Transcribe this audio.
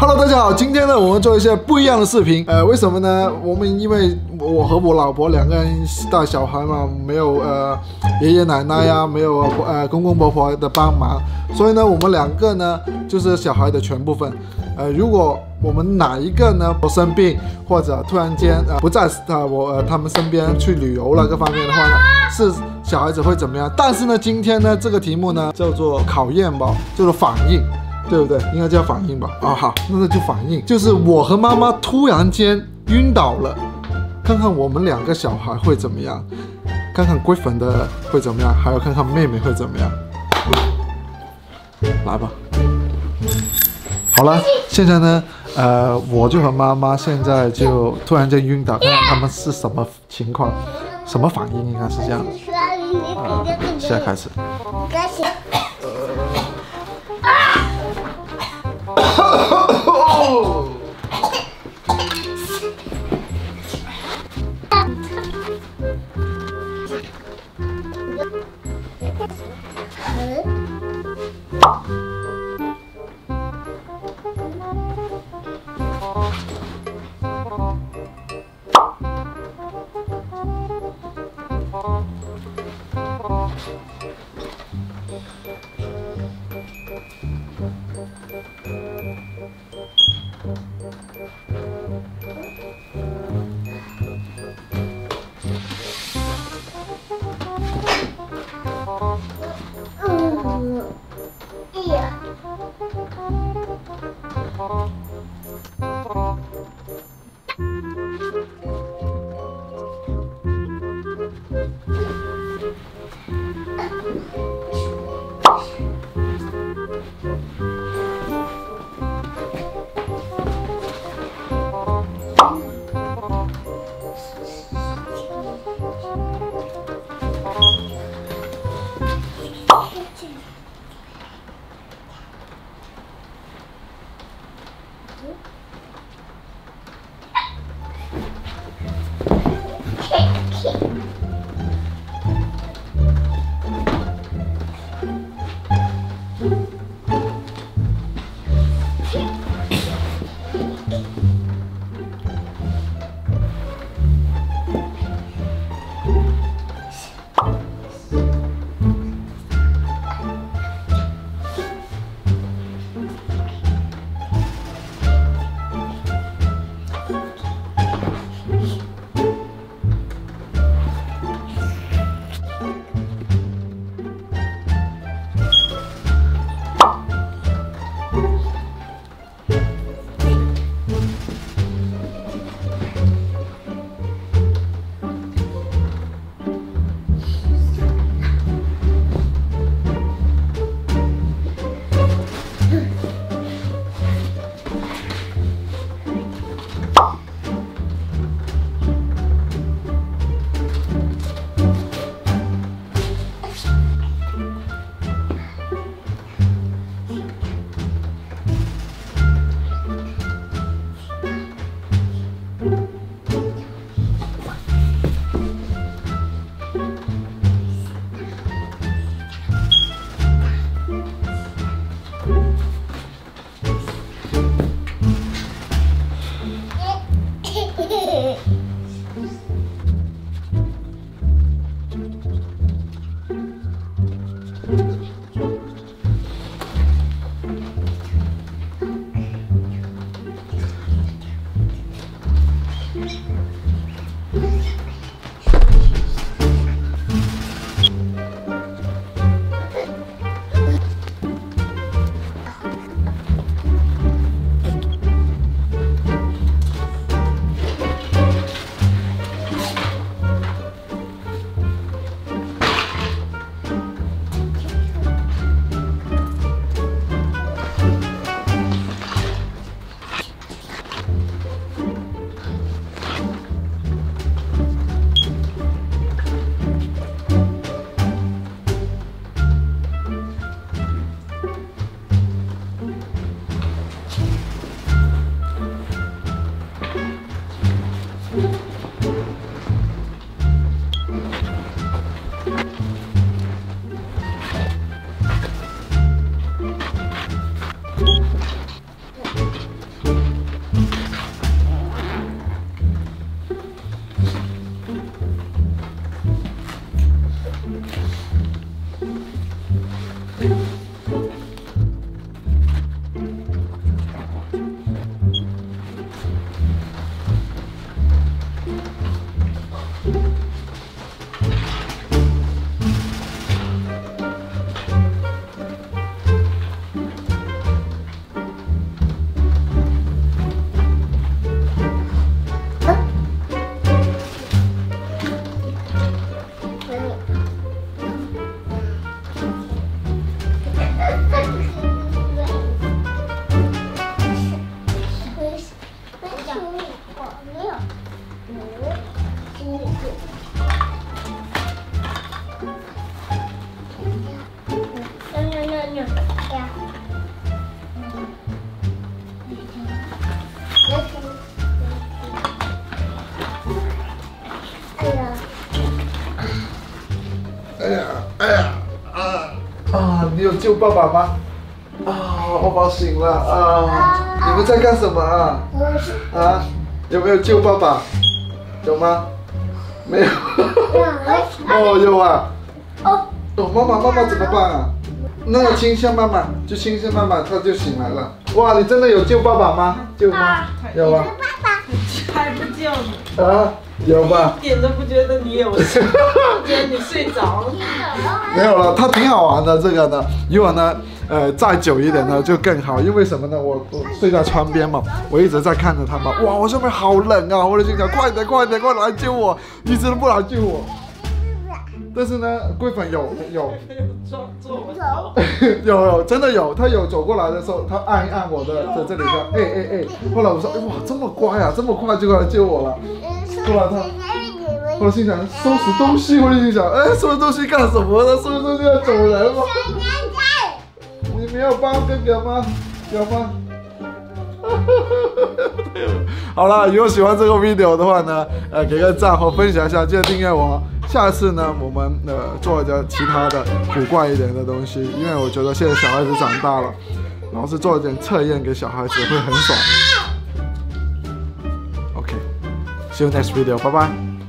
Hello， 大家好，今天呢，我们做一些不一样的视频。为什么呢？我们因为我和我老婆两个人带小孩嘛，没有爷爷奶奶呀，没有公公婆婆的帮忙，所以呢，我们两个呢就是小孩的全部份。如果我们哪一个呢？我生病或者突然间不在他们身边去旅游了，各方面的话呢，是小孩子会怎么样？但是呢，今天呢这个题目呢叫做考验吧，叫做反应，对不对？应该叫反应吧？啊好，那就反应，就是我和妈妈突然间晕倒了，看看我们两个小孩会怎么样，看看Griffin的会怎么样，还有看看妹妹会怎么样。来吧，好了，现在呢。我就和妈妈现在就突然间晕倒，看看他们是什么情况，什么反应，应该是这样。现在开始。救爸爸吗？啊，欧宝醒了啊！你们在干什么啊？啊，有没有救爸爸？有吗？没有。哦，有啊。哦，妈妈怎么办啊？那个亲一下妈妈，就亲一下妈妈，她就醒来了。哇，你真的有救爸爸吗？救吗？有啊。还不叫你啊？有吧？一点都不觉得你有事，觉得你睡着了。没有了，它挺好玩的这个呢。如果呢，再久一点呢就更好，因为什么呢？我睡在窗边嘛，我一直在看着它嘛。哇，我上面好冷啊！我就心想，快点快点，快来救我！一直都不来救我。但是呢，桂粉有真的有，他有走过来的时候，他按一按我的在这里说，哎。后来我说，哎哇，这么乖啊，这么快就过来救我了。后来他，我心想收拾东西，我就心想，哎，收拾东西干什么呢？收拾东西要走人吗？你没有帮哥哥吗？有吗？好了，如果喜欢这个 video 的话呢，给个赞和分享一下，记得订阅我。下次呢，我们做一点其他的古怪一点的东西，因为我觉得现在小孩子长大了，老是做一点测验给小孩子会很爽。OK，see you next video， 拜拜。